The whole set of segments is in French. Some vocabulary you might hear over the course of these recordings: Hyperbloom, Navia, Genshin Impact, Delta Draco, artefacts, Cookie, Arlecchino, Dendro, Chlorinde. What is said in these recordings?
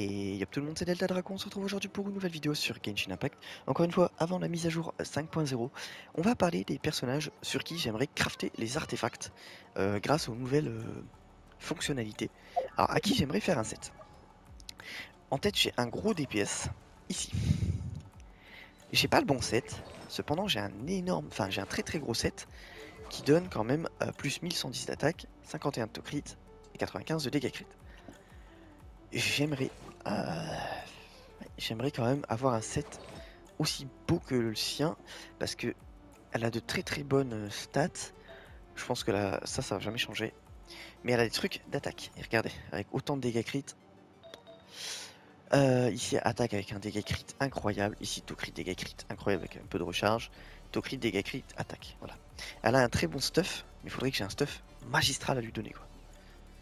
Et y'a tout le monde, c'est Delta Draco, on se retrouve aujourd'hui pour une nouvelle vidéo sur Genshin Impact. Encore une fois, avant la mise à jour 5.0, on va parler des personnages sur qui j'aimerais crafter les artefacts grâce aux nouvelles fonctionnalités. Alors à qui j'aimerais faire un set. En tête j'ai un gros DPS, ici. J'ai pas le bon set, cependant j'ai un énorme, enfin j'ai un très gros set qui donne quand même plus 1110 d'attaque, 51 de tocrit et 95 de dégâts crit. J'aimerais quand même avoir un set aussi beau que le sien, parce que elle a de très bonnes stats. Je pense que là, ça va jamais changer. Mais elle a des trucs d'attaque. Et regardez, avec autant de dégâts crit. Ici, attaque avec un dégâts crit incroyable. Ici, taux crit, dégâts crit incroyable avec un peu de recharge. Taux crit, dégâts crit, attaque. Voilà. Elle a un très bon stuff, mais il faudrait que j'ai un stuff magistral à lui donner, quoi.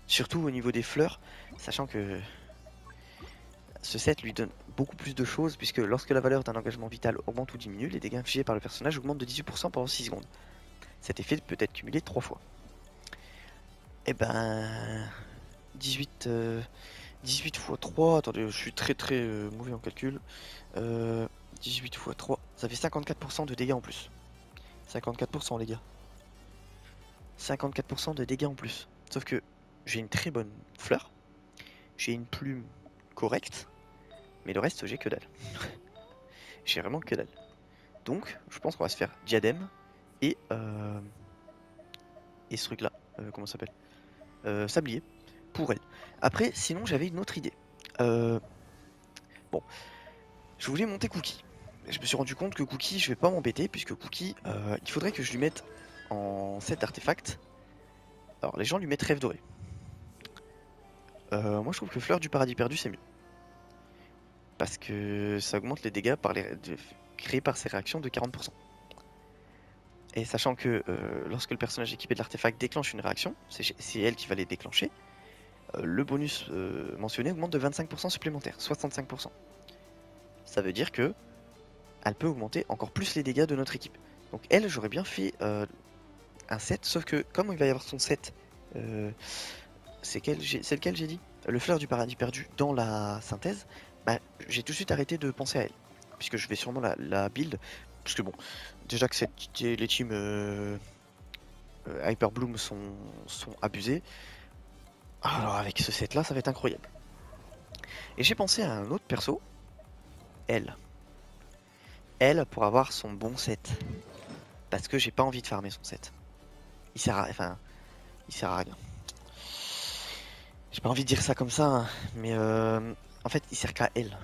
Surtout au niveau des fleurs, sachant que ce set lui donne beaucoup plus de choses, puisque lorsque la valeur d'un engagement vital augmente ou diminue, les dégâts infligés par le personnage augmentent de 18% pendant 6 secondes. Cet effet peut être cumulé 3 fois. Et ben... 18 x 3, attendez, je suis très mauvais en calcul. 18 x 3, ça fait 54% de dégâts en plus. 54% les gars. 54% de dégâts en plus. Sauf que... j'ai une très bonne fleur, j'ai une plume correcte, mais le reste j'ai que dalle. J'ai vraiment que dalle. Donc je pense qu'on va se faire diadème et ce truc là, comment ça s'appelle, sablier pour elle. Après sinon j'avais une autre idée. Bon, je voulais monter Cookie. Je me suis rendu compte que Cookie je vais pas m'embêter, puisque Cookie il faudrait que je lui mette en set artefact. Alors les gens lui mettent rêve doré. Moi je trouve que fleur du paradis perdu c'est mieux, parce que ça augmente les dégâts par créés par ses réactions de 40%. Et sachant que lorsque le personnage équipé de l'artefact déclenche une réaction, c'est elle qui va les déclencher, le bonus mentionné augmente de 25% supplémentaire, 65%. Ça veut dire que elle peut augmenter encore plus les dégâts de notre équipe. Donc elle, j'aurais bien fait un set, sauf que comme il va y avoir son set... c'est lequel j'ai dit, le fleur du paradis perdu dans la synthèse, bah, j'ai tout de suite arrêté de penser à elle, puisque je vais sûrement la build, parce que bon, déjà que les teams Hyperbloom sont abusés, alors avec ce set là ça va être incroyable. Et j'ai pensé à un autre perso, elle pour avoir son bon set, parce que j'ai pas envie de farmer son set, il sert à rien. J'ai pas envie de dire ça comme ça, hein, mais en fait il sert qu'à elle.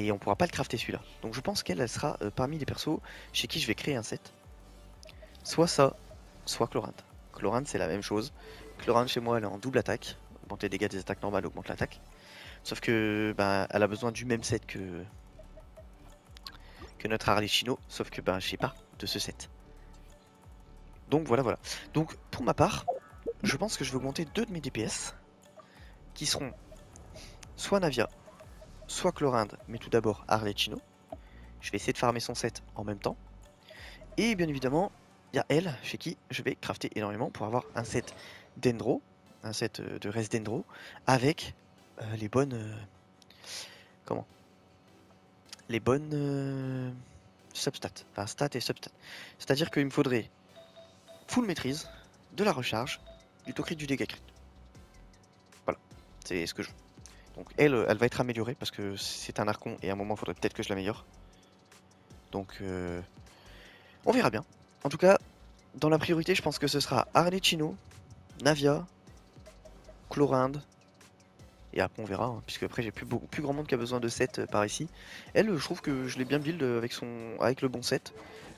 Et on pourra pas le crafter celui-là. Donc je pense qu'elle sera parmi les persos chez qui je vais créer un set. Soit ça, soit Chlorinde. Chlorinde c'est la même chose. Chlorinde chez moi elle est en double attaque. Augmente les dégâts des attaques normales, augmente l'attaque. Sauf que bah, elle a besoin du même set que notre Arlecchino. Sauf que bah, je sais pas de ce set. Donc voilà. Donc pour ma part... je pense que je vais augmenter deux de mes DPS qui seront soit Navia, soit Chlorinde, mais tout d'abord Arlecchino. Je vais essayer de farmer son set en même temps. Et bien évidemment, il y a elle chez qui je vais crafter énormément pour avoir un set dendro, un set de reste dendro avec les bonnes. Comment ? Les bonnes substats. Enfin, stats et substats. C'est-à-dire qu'il me faudrait full maîtrise, de la recharge, du taux crit, du dégât crit. Voilà, c'est ce que je veux. Donc elle va être améliorée parce que c'est un archon et à un moment il faudrait peut-être que je l'améliore. Donc on verra bien. En tout cas, dans la priorité, je pense que ce sera Arlecchino, Navia, Chlorinde. Et après on verra, hein, puisque après j'ai plus grand monde qui a besoin de set par ici. Elle, je trouve que je l'ai bien build avec le bon set.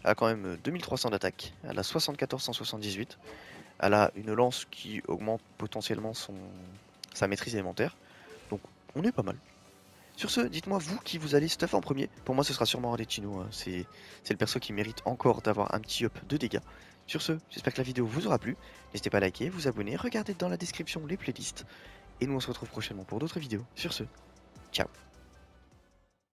Elle a quand même 2300 d'attaque, elle a 7478. Elle a une lance qui augmente potentiellement sa maîtrise élémentaire. Donc on est pas mal. Sur ce, dites-moi vous qui vous allez stuff en premier. Pour moi ce sera sûrement Arlecchino, hein. C'est le perso qui mérite encore d'avoir un petit up de dégâts. Sur ce, j'espère que la vidéo vous aura plu. N'hésitez pas à liker, vous abonner, regardez dans la description les playlists. Et nous on se retrouve prochainement pour d'autres vidéos. Sur ce, ciao.